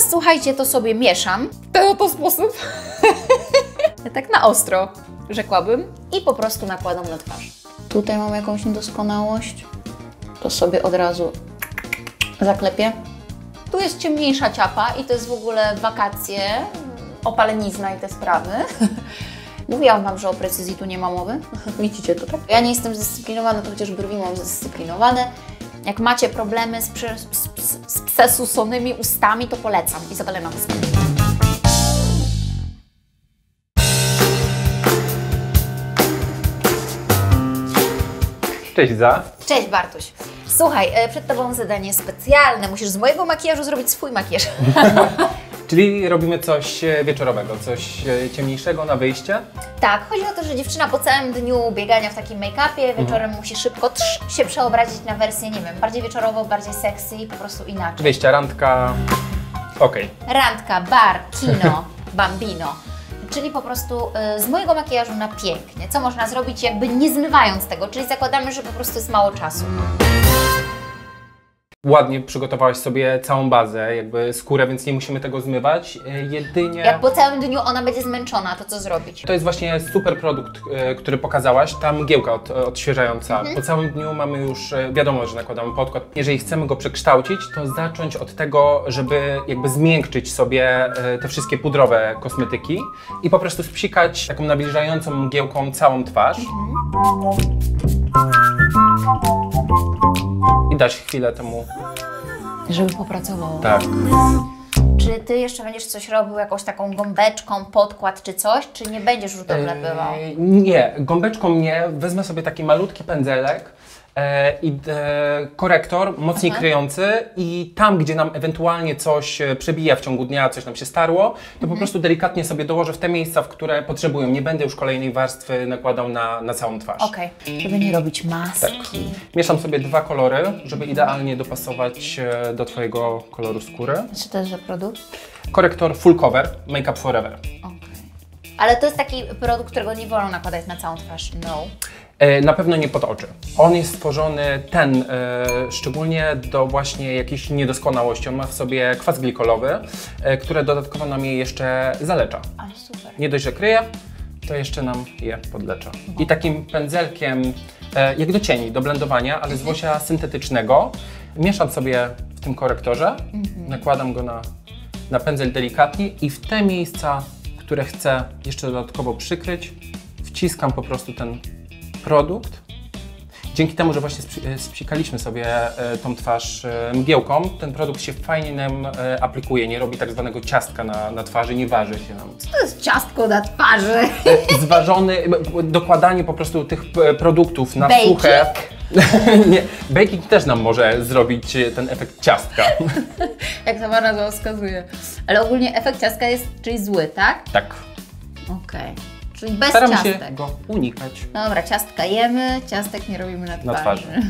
Teraz słuchajcie, to sobie mieszam w ten oto sposób. Tak na ostro, rzekłabym. I po prostu nakładam na twarz. Tutaj mam jakąś niedoskonałość. To sobie od razu zaklepię. Tu jest ciemniejsza ciapa i to jest w ogóle wakacje, opalenizna i te sprawy. Mówiłam Wam, że o precyzji tu nie ma mowy. Widzicie to, tak? Ja nie jestem zdyscyplinowana, to chociaż brwi mam zdyscyplinowane. Jak macie problemy z przesusonymi ustami, to polecam. Izabelę Nowską. Cześć Za. Cześć Bartuś. Słuchaj, przed Tobą zadanie specjalne. Musisz z mojego makijażu zrobić swój makijaż. Czyli robimy coś wieczorowego, coś ciemniejszego na wyjście? Tak, chodzi o to, że dziewczyna po całym dniu biegania w takim make-upie wieczorem musi szybko się przeobrazić na wersję, nie wiem, bardziej wieczorową, bardziej sexy, po prostu inaczej. Wyjścia, randka, okej. Randka, bar, kino, bambino. Czyli po prostu z mojego makijażu na pięknie. Co można zrobić jakby nie zmywając tego, czyli zakładamy, że po prostu jest mało czasu. Ładnie przygotowałaś sobie całą bazę, jakby skórę, więc nie musimy tego zmywać, jedynie... Jak po całym dniu ona będzie zmęczona, to co zrobić? To jest właśnie super produkt, który pokazałaś, ta mgiełka odświeżająca. Po całym dniu mamy już, wiadomo, że nakładamy podkład. Jeżeli chcemy go przekształcić, to zacząć od tego, żeby jakby zmiękczyć sobie te wszystkie pudrowe kosmetyki i po prostu spsikać taką nabliżającą mgiełką całą twarz. I dać chwilę temu. Żeby popracowało. Tak. Czy Ty jeszcze będziesz coś robił jakąś taką gąbeczką, podkład czy coś, czy nie będziesz już doklepywał? Nie, gąbeczką nie. Wezmę sobie taki malutki pędzelek i korektor mocniej kryjący i tam, gdzie nam ewentualnie coś przebija w ciągu dnia, coś nam się starło, to po prostu delikatnie sobie dołożę w te miejsca, w które potrzebuję. Nie będę już kolejnej warstwy nakładał na całą twarz. Okej. Żeby nie robić maski. Tak. Mieszam sobie dwa kolory, żeby idealnie dopasować do Twojego koloru skóry. Czy to jest za produkt? Korektor Full Cover, Makeup Forever. Ale to jest taki produkt, którego nie wolno nakładać na całą twarz, Na pewno nie pod oczy. On jest stworzony, ten szczególnie do właśnie jakichś niedoskonałości. On ma w sobie kwas glikolowy, który dodatkowo nam je jeszcze zalecza. Ale super. Nie dość, że kryje, to jeszcze nam je podlecza. I takim pędzelkiem, jak do cieni, do blendowania, ale z łosia syntetycznego, mieszam sobie w tym korektorze, nakładam go na pędzel delikatnie i w te miejsca, które chcę jeszcze dodatkowo przykryć, wciskam po prostu ten produkt. Dzięki temu, że właśnie spsikaliśmy sobie tą twarz mgiełką, ten produkt się fajnie nam aplikuje, nie robi tak zwanego ciastka na twarzy, nie waży się nam. Co to jest ciastko na twarzy? Zważony, dokładanie po prostu tych produktów na suche. Nie, baking też nam może zrobić ten efekt ciastka. Jak sama nazwa wskazuje. Ale ogólnie efekt ciastka jest, czyli zły, tak? Tak. Okej. Czyli bez ciastek. Staram się go unikać. Dobra, ciastka jemy, ciastek nie robimy na twarzy.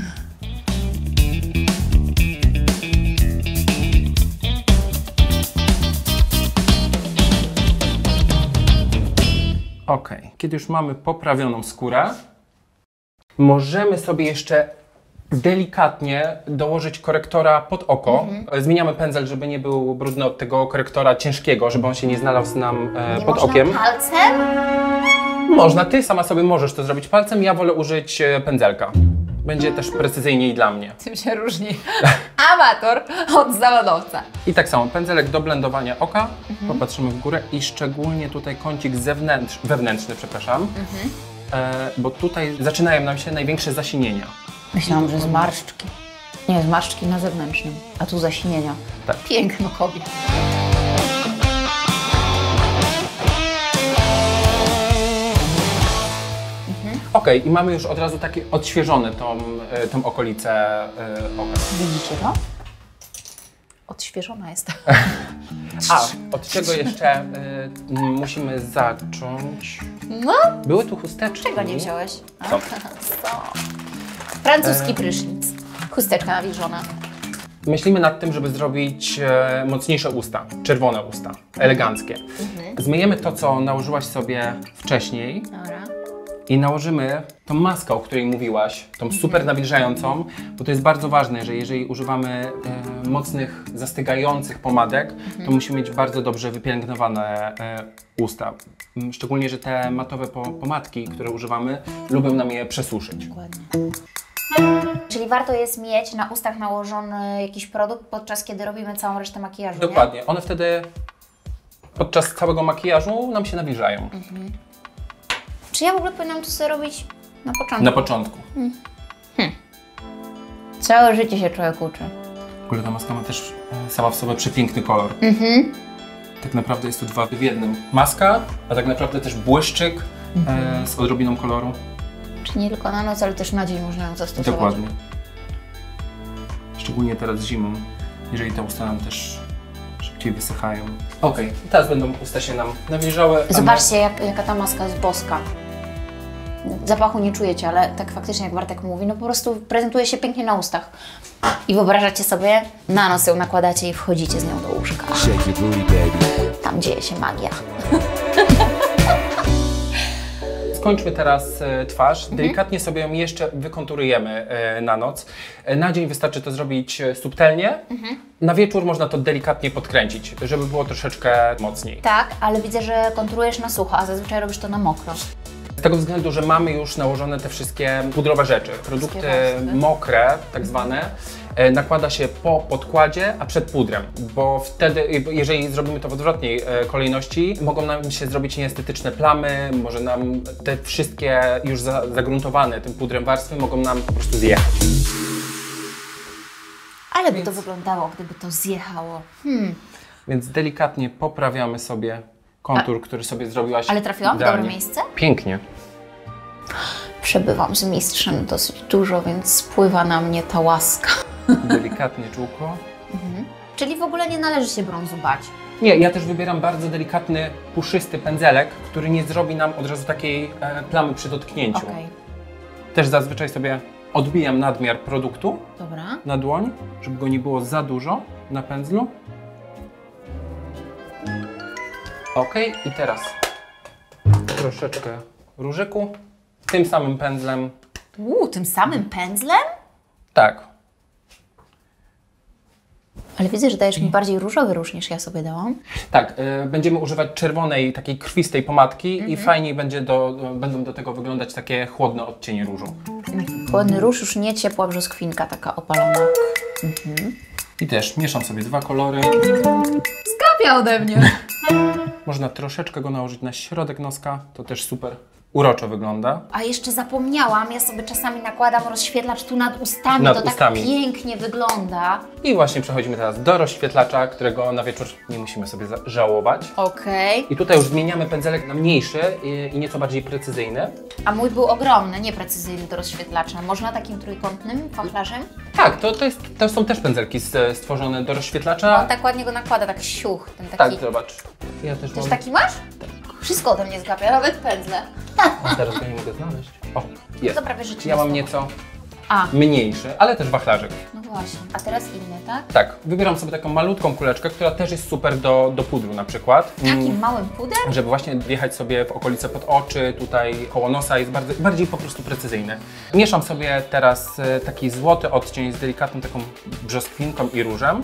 Okej. Kiedy już mamy poprawioną skórę, możemy sobie jeszcze delikatnie dołożyć korektora pod oko. Zmieniamy pędzel, żeby nie był brudny od tego korektora ciężkiego, żeby on się nie znalazł nam pod okiem. Nie można palcem? Można, Ty sama sobie możesz to zrobić palcem, ja wolę użyć pędzelka. Będzie też precyzyjniej dla mnie. Tym się różni amator od zawodowca. I tak samo, pędzelek do blendowania oka, popatrzymy w górę i szczególnie tutaj kącik wewnętrzny, przepraszam, bo tutaj zaczynają nam się największe zasinienia. Myślałam, że zmarszczki. Nie, zmarszczki na zewnętrznym, a tu zasinienia. Tak. Piękno kobiet. Okej, i mamy już od razu takie odświeżone tą okolicę oka. Widzicie to? Odświeżona jest. Od czego jeszcze musimy zacząć? No? Były tu chusteczki. Czego nie wziąłeś? Co? Francuski prysznic. Chusteczka nawilżona. Myślimy nad tym, żeby zrobić mocniejsze usta, czerwone usta, eleganckie. Zmyjemy to, co nałożyłaś sobie wcześniej. Dobra. i nałożymy tą maskę, o której mówiłaś, tą super nawilżającą, bo to jest bardzo ważne, że jeżeli używamy mocnych, zastygających pomadek, to musimy mieć bardzo dobrze wypielęgnowane usta. Szczególnie, że te matowe pomadki, które używamy, lubią nam je przesuszyć. Dokładnie. Czyli warto jest mieć na ustach nałożony jakiś produkt, podczas kiedy robimy całą resztę makijażu. Dokładnie. Nie? One wtedy podczas całego makijażu nam się nawilżają. Mhm. Czy ja w ogóle powinnam to sobie robić na początku? Na początku. Całe życie się człowiek uczy. W ogóle ta maska ma też sama w sobie przepiękny kolor. Tak naprawdę jest to dwa w jednym. Maska, a tak naprawdę też błyszczyk z odrobiną koloru. Czyli nie tylko na noc, ale też na dzień można ją zastosować. Dokładnie. Szczególnie teraz zimą, jeżeli te usta nam też szybciej wysychają. Okej, teraz będą usta się nam nawilżały. Zobaczcie, jaka ta maska jest boska. Zapachu nie czujecie, ale tak faktycznie, jak Bartek mówi, no po prostu prezentuje się pięknie na ustach. I wyobrażacie sobie, na noc ją nakładacie i wchodzicie z nią do łóżka. Tam dzieje się magia. Skończmy teraz twarz, delikatnie sobie ją jeszcze wykonturujemy na noc. Na dzień wystarczy to zrobić subtelnie, na wieczór można to delikatnie podkręcić, żeby było troszeczkę mocniej. Tak, ale widzę, że konturujesz na sucho, a zazwyczaj robisz to na mokro. Z tego względu, że mamy już nałożone te wszystkie pudrowe rzeczy, produkty mokre tak zwane, nakłada się po podkładzie, a przed pudrem, bo wtedy, jeżeli zrobimy to w odwrotnej kolejności, mogą nam się zrobić nieestetyczne plamy, może nam te wszystkie już zagruntowane tym pudrem warstwy mogą nam po prostu zjechać. Ale by to wyglądało, gdyby to zjechało. Więc delikatnie poprawiamy sobie kontur, który sobie zrobiłaś. Ale trafiłam idealnie. W dobre miejsce? Pięknie. Przebywam z mistrzem dosyć dużo, więc spływa na mnie ta łaska. Delikatnie czółko. Czyli w ogóle nie należy się brązu bać. Nie, ja też wybieram bardzo delikatny, puszysty pędzelek, który nie zrobi nam od razu takiej plamy przy dotknięciu. Też zazwyczaj sobie odbijam nadmiar produktu na dłoń, żeby go nie było za dużo na pędzlu. I teraz troszeczkę różyku, tym samym pędzlem. Tym samym pędzlem? Tak. Ale widzę, że dajesz mi bardziej różowy róż, niż ja sobie dałam. Tak, będziemy używać czerwonej, takiej krwistej pomadki i fajniej będzie będą do tego wyglądać takie chłodne odcienie różu. Chłodny róż, już nie ciepła brzoskwinka, taka opalona. I też mieszam sobie dwa kolory. Skapia ode mnie! Można troszeczkę go nałożyć na środek noska, to też super uroczo wygląda. A jeszcze zapomniałam, ja sobie czasami nakładam rozświetlacz tu nad ustami, tak pięknie wygląda. I właśnie przechodzimy teraz do rozświetlacza, którego na wieczór nie musimy sobie żałować. I tutaj już zmieniamy pędzelek na mniejszy i nieco bardziej precyzyjny. A mój był ogromny, nieprecyzyjny do rozświetlacza. Można takim trójkątnym wachlarzem? Tak, to są też pędzelki stworzone do rozświetlacza. On tak ładnie go nakłada, tak siuch. Ten taki... Tak, zobacz. Ja też mam... taki masz? Wszystko ode mnie zgapia, nawet pędzle. Teraz go nie mogę znaleźć. O, jest. To prawie rzeczywiście. Ja mam nieco mniejszy, ale też wachlarzek. No właśnie. A teraz inny, tak? Tak. Wybieram sobie taką malutką kuleczkę, która też jest super do pudru na przykład. Takim małym pudrem? Żeby właśnie wjechać sobie w okolice pod oczy, tutaj koło nosa, jest bardziej po prostu precyzyjny. Mieszam sobie teraz taki złoty odcień z delikatną taką brzoskwinką i różem.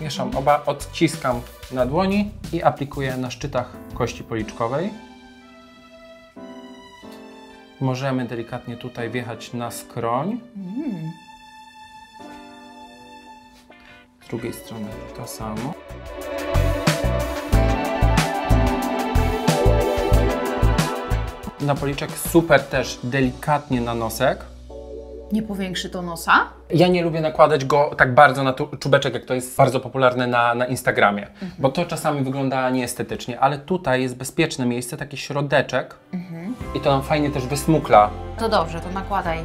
Mieszam oba, odciskam na dłoni i aplikuję na szczytach kości policzkowej. Możemy delikatnie tutaj wjechać na skroń. Z drugiej strony to samo. Na policzek super też delikatnie na nosek. Nie powiększy to nosa? Ja nie lubię nakładać go tak bardzo na czubeczek, jak to jest bardzo popularne na Instagramie, bo to czasami wygląda nieestetycznie, ale tutaj jest bezpieczne miejsce, taki środeczek i to nam fajnie też wysmukla. To dobrze, to nakładaj.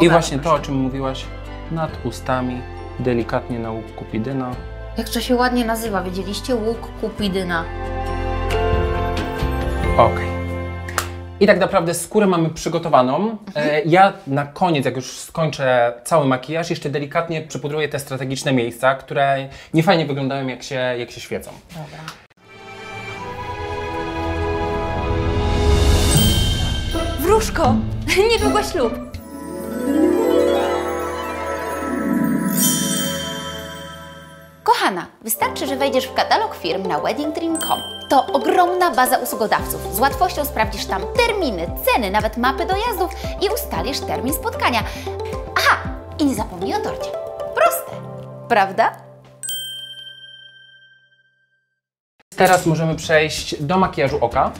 I właśnie to, o czym mówiłaś, nad ustami, delikatnie na łuk kupidyna. Jak to się ładnie nazywa, wiedzieliście? Łuk kupidyna. I tak naprawdę skórę mamy przygotowaną. Ja na koniec, jak już skończę cały makijaż, jeszcze delikatnie przypudruję te strategiczne miejsca, które nie fajnie wyglądają, jak się świecą. Dobra. Wróżko! Niedługo ślub! Kochana, wystarczy, że wejdziesz w katalog firm na weddingdream.com. To ogromna baza usługodawców. Z łatwością sprawdzisz tam terminy, ceny, nawet mapy dojazdów i ustalisz termin spotkania. Aha! I nie zapomnij o torcie. Proste, prawda? Teraz możemy przejść do makijażu oka.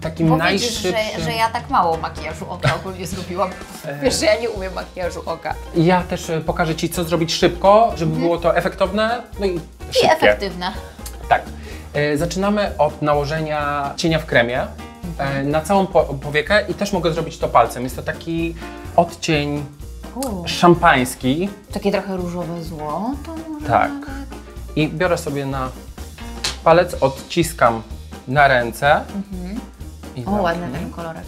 Takim bo najszybszym... Widzisz, że ja tak mało makijażu oka ogólnie zrobiłam. Wiesz, że ja nie umiem makijażu oka. Ja też pokażę Ci, co zrobić szybko, żeby było to efektowne, no i szybkie. I efektywne. Tak. Zaczynamy od nałożenia cienia w kremie na całą powiekę i też mogę zrobić to palcem. Jest to taki odcień szampański. Takie trochę różowe złoto. Tak. I biorę sobie na palec, odciskam na ręce. I o, ładny ten kolorek.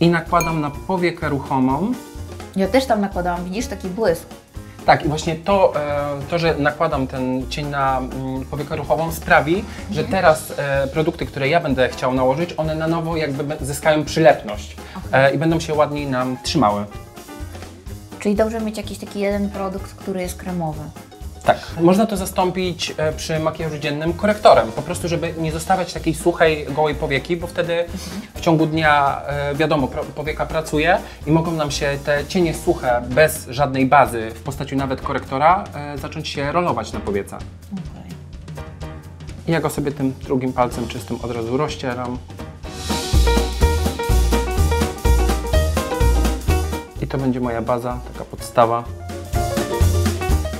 I nakładam na powiekę ruchomą. Ja też tam nakładałam, widzisz, taki błysk. Tak, i właśnie to, że nakładam ten cień na powiekę ruchową, sprawi, że teraz produkty, które ja będę chciał nałożyć, one na nowo jakby zyskają przylepność i będą się ładniej nam trzymały. Czyli dobrze mieć jakiś taki jeden produkt, który jest kremowy. Tak, można to zastąpić przy makijażu dziennym korektorem, po prostu żeby nie zostawiać takiej suchej, gołej powieki, bo wtedy w ciągu dnia, wiadomo, powieka pracuje i mogą nam się te cienie suche, bez żadnej bazy, w postaci nawet korektora, zacząć się rolować na powiece. Okay. Ja go sobie tym drugim palcem czystym od razu rozcieram. I to będzie moja baza, taka podstawa.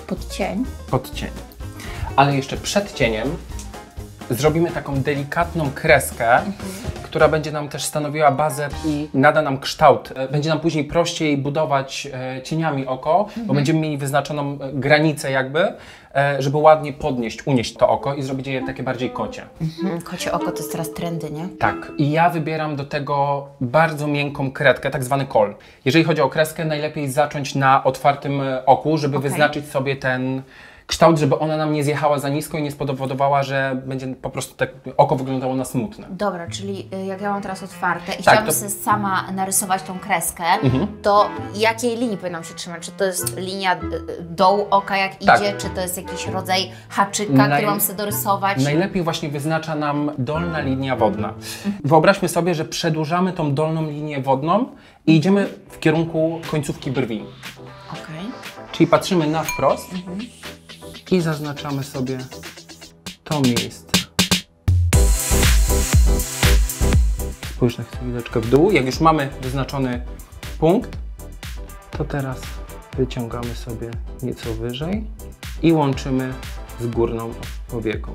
Pod cień. Pod cień. Ale jeszcze przed cieniem zrobimy taką delikatną kreskę, która będzie nam też stanowiła bazę i nada nam kształt. Będzie nam później prościej budować cieniami oko, bo będziemy mieli wyznaczoną granicę jakby, żeby ładnie podnieść, unieść to oko i zrobić je takie bardziej kocie. Kocie oko to jest teraz trendy, nie? Tak. I ja wybieram do tego bardzo miękką kredkę, tak zwany kol. Jeżeli chodzi o kreskę, najlepiej zacząć na otwartym oku, żeby wyznaczyć sobie ten kształt, żeby ona nam nie zjechała za nisko i nie spowodowała, że będzie po prostu tak oko wyglądało na smutne. Dobra, czyli jak ja mam teraz otwarte i chciałabym sobie sama narysować tą kreskę, to jakiej linii powinnam się trzymać? Czy to jest linia dołu oka, jak idzie, czy to jest jakiś rodzaj haczyka, który mam sobie dorysować? Najlepiej właśnie wyznacza nam dolna linia wodna. Wyobraźmy sobie, że przedłużamy tą dolną linię wodną i idziemy w kierunku końcówki brwi. Czyli patrzymy na wprost. I zaznaczamy sobie to miejsce. Spójrz na chwileczkę w dół. Jak już mamy wyznaczony punkt, to teraz wyciągamy sobie nieco wyżej i łączymy z górną powieką.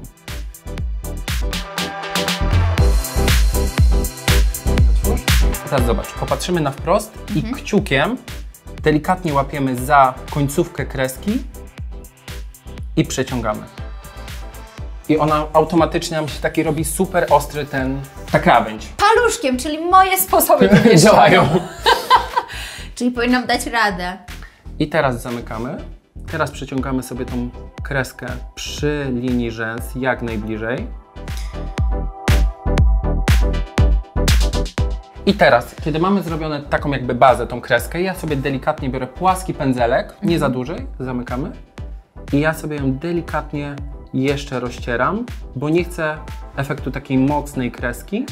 Teraz zobacz, popatrzymy na wprost i kciukiem delikatnie łapiemy za końcówkę kreski i przeciągamy. I ona automatycznie nam się taki robi super ostry ta krawędź. Paluszkiem, czyli moje sposoby działają. Czyli powinnam dać radę. I teraz zamykamy. Teraz przeciągamy sobie tą kreskę przy linii rzęs jak najbliżej. I teraz, kiedy mamy zrobione taką jakby bazę, tą kreskę, ja sobie delikatnie biorę płaski pędzelek, nie za duży, zamykamy. I ja sobie ją delikatnie jeszcze rozcieram, bo nie chcę efektu takiej mocnej kreski.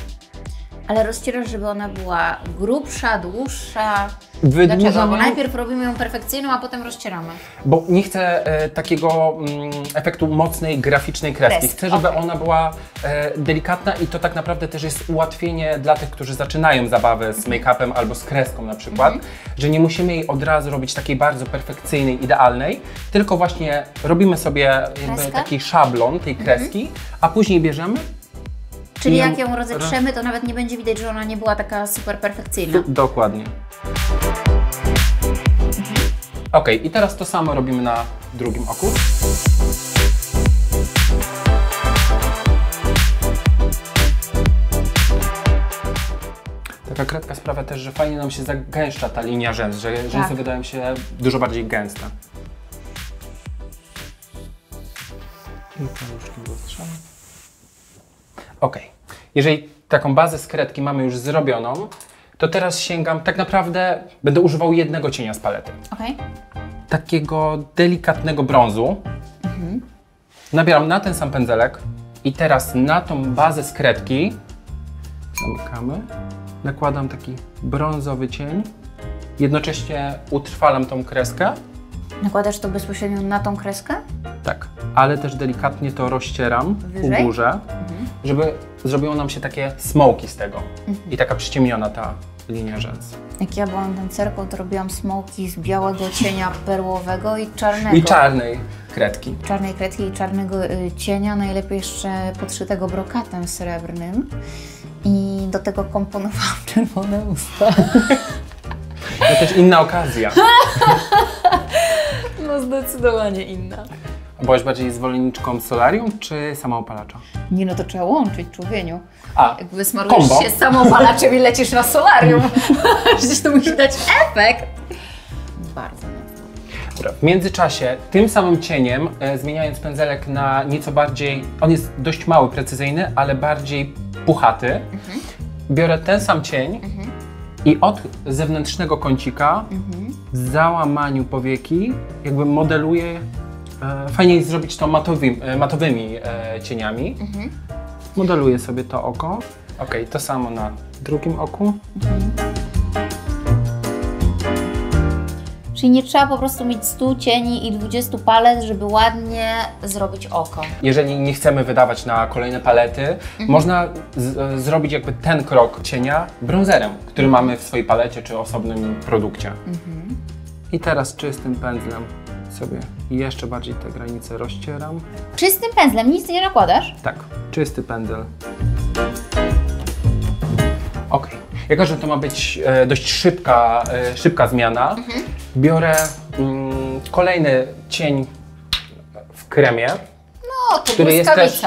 Ale rozcierasz, żeby ona była grubsza, dłuższa. Dlaczego? Bo najpierw robimy ją perfekcyjną, a potem rozcieramy. Bo nie chcę takiego efektu mocnej, graficznej kreski. Chcę, żeby ona była delikatna i to tak naprawdę też jest ułatwienie dla tych, którzy zaczynają zabawę z make-upem albo z kreską na przykład, że nie musimy jej od razu robić takiej bardzo perfekcyjnej, idealnej, tylko właśnie robimy sobie jakby taki szablon tej kreski, a później bierzemy. Czyli jak ją rozetrzemy, to nawet nie będzie widać, że ona nie była taka super perfekcyjna. Dokładnie. Ok, i teraz to samo robimy na drugim oku. Taka kredka sprawia też, że fajnie nam się zagęszcza ta linia rzęs, że rzęsy wydają się dużo bardziej gęste. I paluszki dostrzamy. Ok, jeżeli taką bazę z kredki mamy już zrobioną, to teraz sięgam, tak naprawdę będę używał jednego cienia z palety. Okay. Takiego delikatnego brązu. Mhm. Nabieram na ten sam pędzelek i teraz na tą bazę z kredki zamykamy, nakładam taki brązowy cień, jednocześnie utrwalam tą kreskę. Nakładasz to bezpośrednio na tą kreskę? Tak, ale też delikatnie to rozcieram u górze, żeby zrobiło nam się takie smoki z tego i taka przyciemniona ta linia rzęs. Jak ja byłam tancerką, to robiłam smoki z białego cienia perłowego i czarnego. I czarnej kredki. Czarnej kredki i czarnego cienia, najlepiej jeszcze podszytego brokatem srebrnym. I do tego komponowałam czerwone usta. To też inna okazja. No zdecydowanie inna. Byłaś bardziej zwolenniczką solarium czy samoopalacza? Nie, no to trzeba łączyć, człowieniu. Jak wysmarujesz się z samoopalaczem i lecisz na solarium, przecież to musi dać efekt. Bardzo mocno. Dobra, w międzyczasie tym samym cieniem, zmieniając pędzelek na nieco bardziej, on jest dość mały, precyzyjny, ale bardziej puchaty, biorę ten sam cień i od zewnętrznego kącika w załamaniu powieki jakby modeluję. Fajnie jest zrobić to matowymi cieniami. Modeluję sobie to oko. Ok, to samo na drugim oku. Czyli nie trzeba po prostu mieć 100 cieni i 20 palet, żeby ładnie zrobić oko. Jeżeli nie chcemy wydawać na kolejne palety, można zrobić jakby ten krok cienia brązerem, który mamy w swojej palecie czy osobnym produkcie. I teraz czystym pędzlem sobie jeszcze bardziej te granice rozcieram. Czystym pędzlem? Nic nie nakładasz? Tak, czysty pędzel. Ok. Jako że to ma być dość szybka zmiana, biorę kolejny cień w kremie, który jest też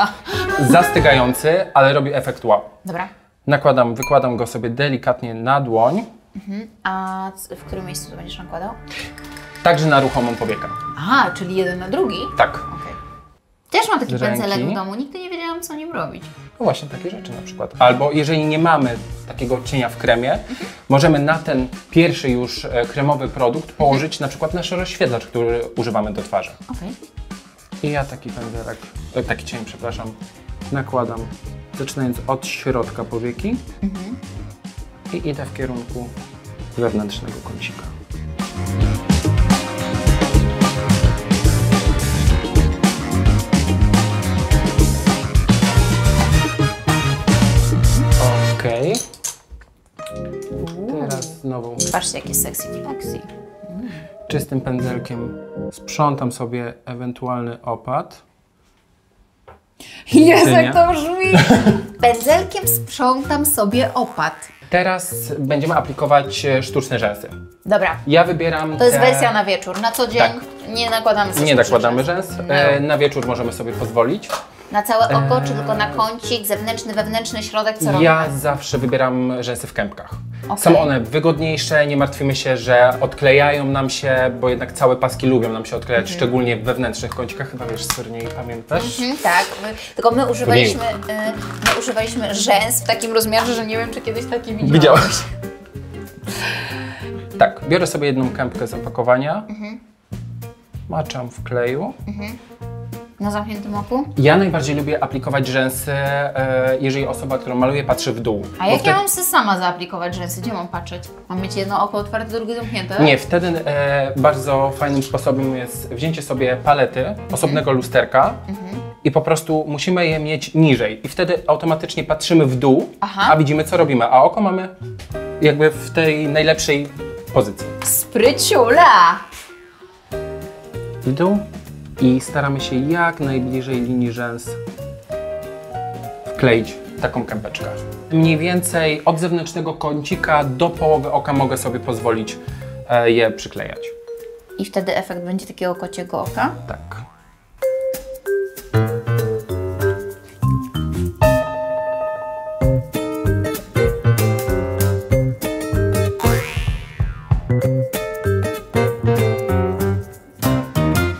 zastygający, ale robi efekt wow. Dobra. Nakładam, wykładam go sobie delikatnie na dłoń. A w którym miejscu to będziesz nakładał? Także na ruchomą powiekę. Aha, czyli jeden na drugi? Tak. Okay. Też mam taki pędzelek w domu, nigdy nie wiedziałam, co nim robić. No właśnie, takie rzeczy na przykład. Albo jeżeli nie mamy takiego cienia w kremie, możemy na ten pierwszy już kremowy produkt położyć na przykład nasz rozświetlacz, który używamy do twarzy. Okay. I ja taki pędzelek, taki cień, przepraszam, nakładam, zaczynając od środka powieki i idę w kierunku wewnętrznego kącika. Okej. Teraz znowu. Patrzcie, jakie sexy flexy. Czystym pędzelkiem sprzątam sobie ewentualny opad. Jezu, jak to brzmi! Pędzelkiem sprzątam sobie opad. Teraz będziemy aplikować sztuczne rzęsy. Dobra. Ja wybieram. To jest wersja na wieczór. Na co dzień nie nakładamy rzęs. Nie nakładamy rzęs. No. Na wieczór możemy sobie pozwolić. Na całe oko, czy tylko na kącik, zewnętrzny, wewnętrzny, środek, co robię? Ja zawsze wybieram rzęsy w kępkach. Okay. Są one wygodniejsze, nie martwimy się, że odklejają nam się, bo jednak całe paski lubią nam się odklejać, szczególnie w wewnętrznych kącikach. Chyba wiesz, Syrnie, pamiętasz? Tak, my używaliśmy rzęs w takim rozmiarze, że nie wiem, czy kiedyś takie widziałaś. Tak, biorę sobie jedną kępkę z opakowania, maczam w kleju. Na zamkniętym oku? Ja najbardziej lubię aplikować rzęsy, jeżeli osoba, którą maluję, patrzy w dół. A jak ja mam sobie sama zaaplikować rzęsy? Gdzie mam patrzeć? Mam mieć jedno oko otwarte, drugie zamknięte? Nie, wtedy bardzo fajnym sposobem jest wzięcie sobie palety, osobnego lusterka i po prostu musimy je mieć niżej. I wtedy automatycznie patrzymy w dół, a widzimy, co robimy. A oko mamy jakby w tej najlepszej pozycji. Spryciula! W dół. I staramy się jak najbliżej linii rzęs wkleić taką kępeczkę. Mniej więcej od zewnętrznego kącika do połowy oka mogę sobie pozwolić je przyklejać. I wtedy efekt będzie takiego kociego oka? Tak.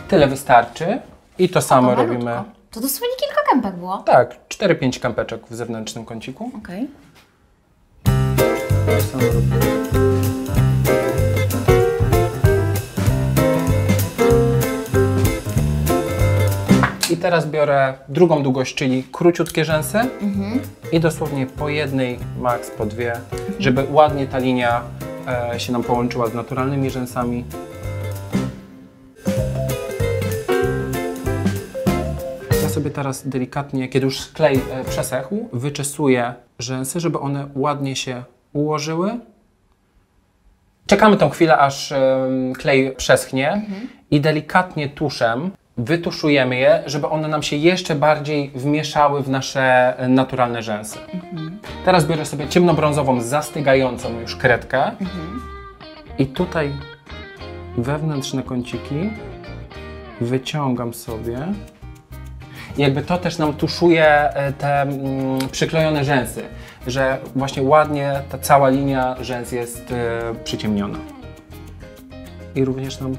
Tyle wystarczy i to samo robimy. To dosłownie kilka kępek było? Tak, 4-5 kępeczek w zewnętrznym kąciku. Okej. tak samo robię. I teraz biorę drugą długość, czyli króciutkie rzęsy i dosłownie po jednej, max po dwie, żeby ładnie ta linia się nam połączyła z naturalnymi rzęsami. Ja sobie teraz delikatnie, kiedy już klej przesechł, wyczesuję rzęsy, żeby one ładnie się ułożyły. Czekamy tą chwilę, aż klej przeschnie i delikatnie tuszem wytuszujemy je, żeby one nam się jeszcze bardziej wmieszały w nasze naturalne rzęsy. Teraz biorę sobie ciemnobrązową, zastygającą już kredkę i tutaj wewnętrzne kąciki wyciągam sobie. I jakby to też nam tuszuje te przyklejone rzęsy, że właśnie ładnie ta cała linia rzęs jest przyciemniona. I również nam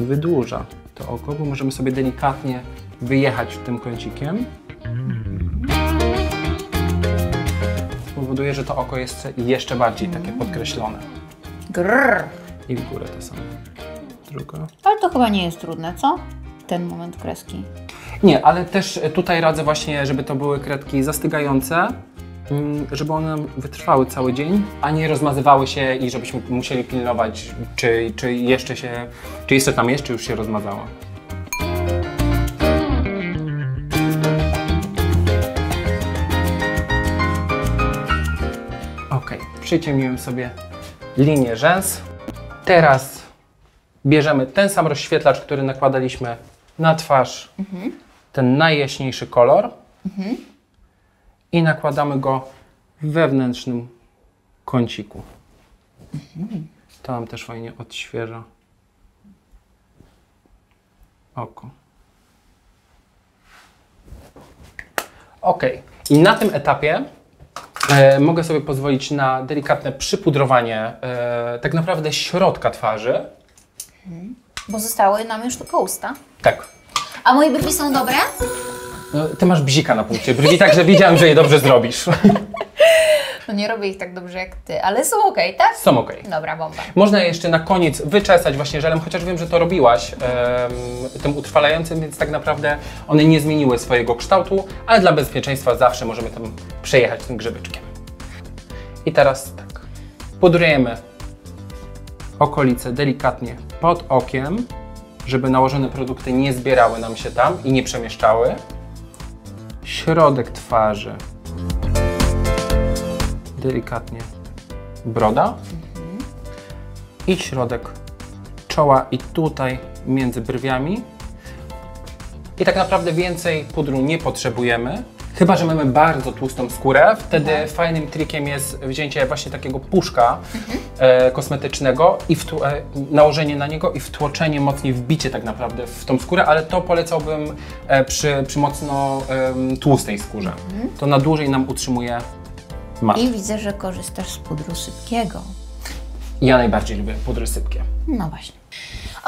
wydłuża to oko, bo możemy sobie delikatnie wyjechać tym kącikiem. Powoduje, że to oko jest jeszcze bardziej takie podkreślone. Grrr. I w górę to samo. Druga. Ale to chyba nie jest trudne, co? Ten moment kreski. Nie, ale też tutaj radzę właśnie, żeby to były kredki zastygające, żeby one wytrwały cały dzień, a nie rozmazywały się i żebyśmy musieli pilnować, czy już się rozmazała. Ok, przyciemniłem sobie linię rzęs. Teraz bierzemy ten sam rozświetlacz, który nakładaliśmy na twarz, ten najjaśniejszy kolor i nakładamy go w wewnętrznym kąciku. To nam też fajnie odświeża oko. Ok. I na tym etapie mogę sobie pozwolić na delikatne przypudrowanie tak naprawdę środka twarzy. Bo zostały nam już tylko usta. Tak. A moje brwi są dobre? No, ty masz bzika na punkcie brwi, także widziałam, że je dobrze zrobisz. No nie robię ich tak dobrze jak ty, ale są ok, tak? Są ok. Dobra, bomba. Można je jeszcze na koniec wyczesać właśnie żelem, chociaż wiem, że to robiłaś tym utrwalającym, więc tak naprawdę one nie zmieniły swojego kształtu, ale dla bezpieczeństwa zawsze możemy tam przejechać tym grzebyczkiem. I teraz tak, pudrujemy okolice delikatnie pod okiem, żeby nałożone produkty nie zbierały nam się tam i nie przemieszczały. Środek twarzy. Delikatnie broda. I środek czoła i tutaj między brwiami. I tak naprawdę więcej pudru nie potrzebujemy. Chyba że mamy bardzo tłustą skórę, wtedy fajnym trikiem jest wzięcie właśnie takiego puszka kosmetycznego i nałożenie na niego i wtłoczenie, mocniej wbicie tak naprawdę w tą skórę, ale to polecałbym przy mocno tłustej skórze. To na dłużej nam utrzymuje mat. I widzę, że korzystasz z pudru sypkiego. Ja najbardziej lubię pudry sypkie. No właśnie.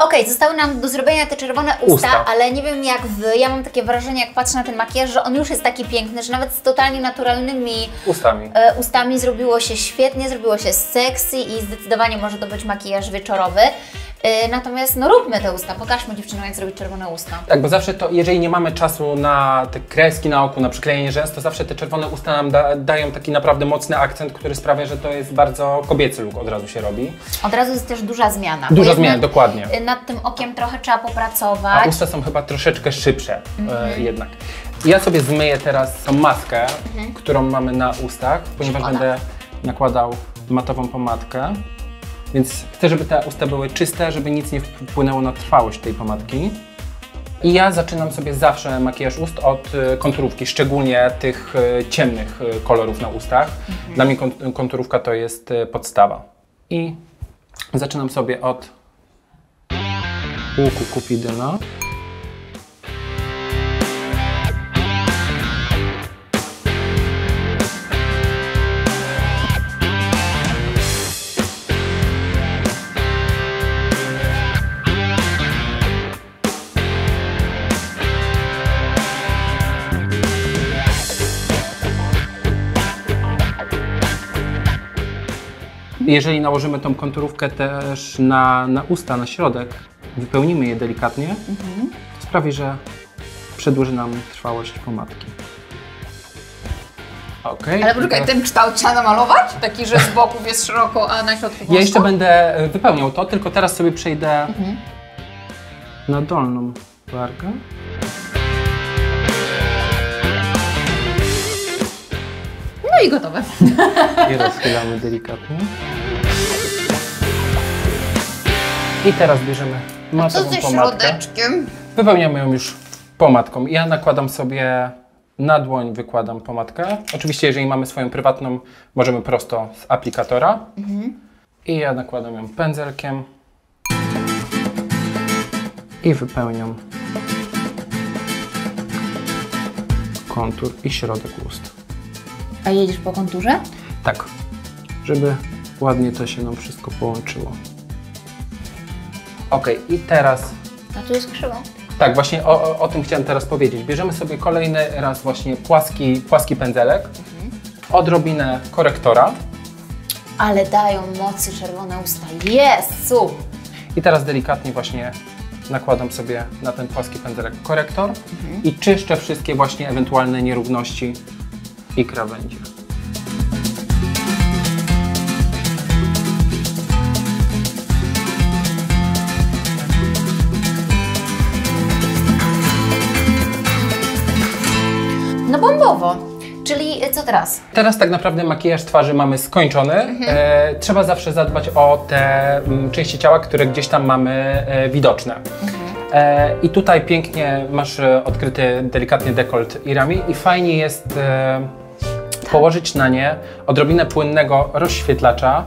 Okej, zostały nam do zrobienia te czerwone usta, ale nie wiem jak wy, ja mam takie wrażenie, jak patrzę na ten makijaż, że on już jest taki piękny, że nawet z totalnie naturalnymi ustami zrobiło się świetnie, zrobiło się sexy i zdecydowanie może to być makijaż wieczorowy. Natomiast no róbmy te usta, pokażmy dziewczynom jak zrobić czerwone usta. Tak, bo zawsze to, jeżeli nie mamy czasu na te kreski na oku, na przyklejenie rzęs, to zawsze te czerwone usta nam dają taki naprawdę mocny akcent, który sprawia, że to jest bardzo kobiecy look, od razu się robi. Od razu jest też duża zmiana. Duża zmiana, dokładnie. Nad tym okiem trochę trzeba popracować. A usta są chyba troszeczkę szybsze jednak. Ja sobie zmyję teraz tą maskę, którą mamy na ustach, ponieważ będę nakładał matową pomadkę. Więc chcę, żeby te usta były czyste, żeby nic nie wpłynęło na trwałość tej pomadki. I ja zaczynam sobie zawsze makijaż ust od konturówki, szczególnie tych ciemnych kolorów na ustach. Dla mnie konturówka to jest podstawa. I zaczynam sobie od łuku kupidyna. Jeżeli nałożymy tą konturówkę też na usta, na środek, wypełnimy je delikatnie, to sprawi, że przedłuży nam trwałość pomadki. Okay, ale poczekaj, ten kształt trzeba namalować? Taki, że z boków jest szeroko, a na środku wąsko? Ja jeszcze będę wypełniał to, tylko teraz sobie przejdę na dolną wargę. No i gotowe. I rozchylamy delikatnie. I teraz bierzemy matową pomadkę. Środeczkiem? Wypełniamy ją już pomadką. Ja nakładam sobie na dłoń, wykładam pomadkę. Oczywiście, jeżeli mamy swoją prywatną, możemy prosto z aplikatora. I ja nakładam ją pędzelkiem. I wypełniam kontur i środek ust. A jedziesz po konturze? Tak, żeby ładnie to się nam wszystko połączyło. Ok, i teraz... A tu jest krzywo. Tak, właśnie o tym chciałem teraz powiedzieć. Bierzemy sobie kolejny raz właśnie płaski pędzelek, odrobinę korektora. Ale dają mocy czerwone usta. Jezu! I teraz delikatnie właśnie nakładam sobie na ten płaski pędzelek korektor i czyszczę wszystkie właśnie ewentualne nierówności i krawędzie. No bombowo, czyli co teraz? Teraz tak naprawdę makijaż twarzy mamy skończony. Trzeba zawsze zadbać o te części ciała, które gdzieś tam mamy widoczne. I tutaj pięknie masz odkryty delikatnie dekolt i ramię i fajnie jest położyć na nie odrobinę płynnego rozświetlacza.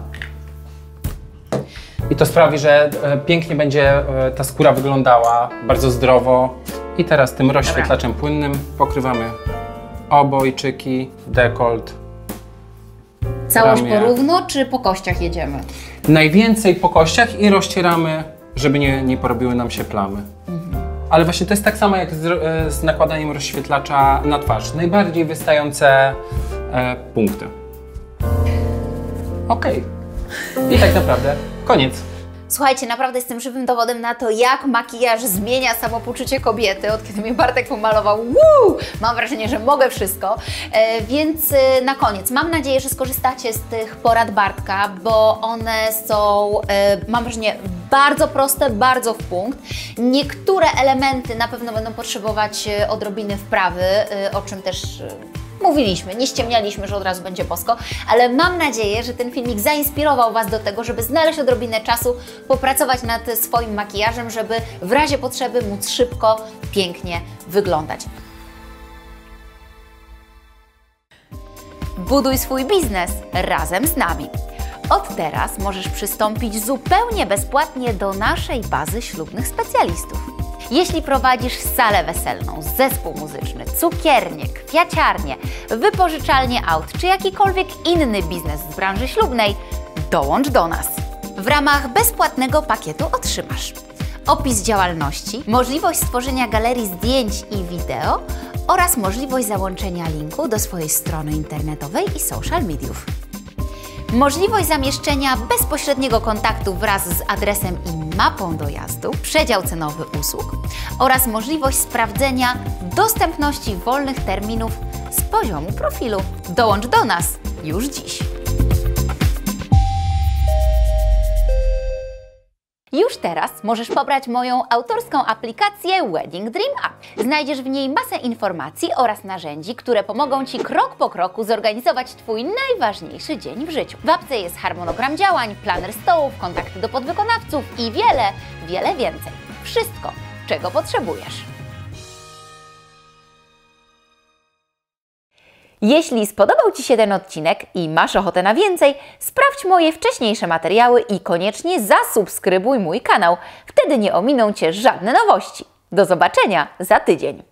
I to sprawi, że pięknie będzie ta skóra wyglądała, bardzo zdrowo. I teraz tym rozświetlaczem płynnym pokrywamy obojczyki, dekolt. Całość porówno, czy po kościach jedziemy? Najwięcej po kościach i rozcieramy, żeby nie porobiły nam się plamy. Ale właśnie to jest tak samo jak z nakładaniem rozświetlacza na twarz. Najbardziej wystające punkty. Okej. I tak naprawdę koniec. Słuchajcie, naprawdę jestem żywym dowodem na to, jak makijaż zmienia samopoczucie kobiety. Od kiedy mnie Bartek pomalował, mam wrażenie, że mogę wszystko. Więc na koniec, mam nadzieję, że skorzystacie z tych porad Bartka, bo one są, mam wrażenie, bardzo proste, bardzo w punkt. Niektóre elementy na pewno będą potrzebować odrobiny wprawy, o czym też... mówiliśmy, nie ściemnialiśmy, że od razu będzie bosko, ale mam nadzieję, że ten filmik zainspirował Was do tego, żeby znaleźć odrobinę czasu, popracować nad swoim makijażem, żeby w razie potrzeby móc szybko, pięknie wyglądać. Buduj swój biznes razem z nami. Od teraz możesz przystąpić zupełnie bezpłatnie do naszej bazy ślubnych specjalistów. Jeśli prowadzisz salę weselną, zespół muzyczny, cukiernię, kwiaciarnię, wypożyczalnię aut czy jakikolwiek inny biznes z branży ślubnej, dołącz do nas. W ramach bezpłatnego pakietu otrzymasz opis działalności, możliwość stworzenia galerii zdjęć i wideo oraz możliwość załączenia linku do swojej strony internetowej i social mediów. Możliwość zamieszczenia bezpośredniego kontaktu wraz z adresem i mapą dojazdu, przedział cenowy usług oraz możliwość sprawdzenia dostępności wolnych terminów z poziomu profilu. Dołącz do nas już dziś. Już teraz możesz pobrać moją autorską aplikację Wedding Dream App. Znajdziesz w niej masę informacji oraz narzędzi, które pomogą Ci krok po kroku zorganizować Twój najważniejszy dzień w życiu. W apce jest harmonogram działań, planer stołów, kontakty do podwykonawców i wiele, wiele więcej. Wszystko, czego potrzebujesz. Jeśli spodobał Ci się ten odcinek i masz ochotę na więcej, sprawdź moje wcześniejsze materiały i koniecznie zasubskrybuj mój kanał. Wtedy nie ominą Cię żadne nowości. Do zobaczenia za tydzień.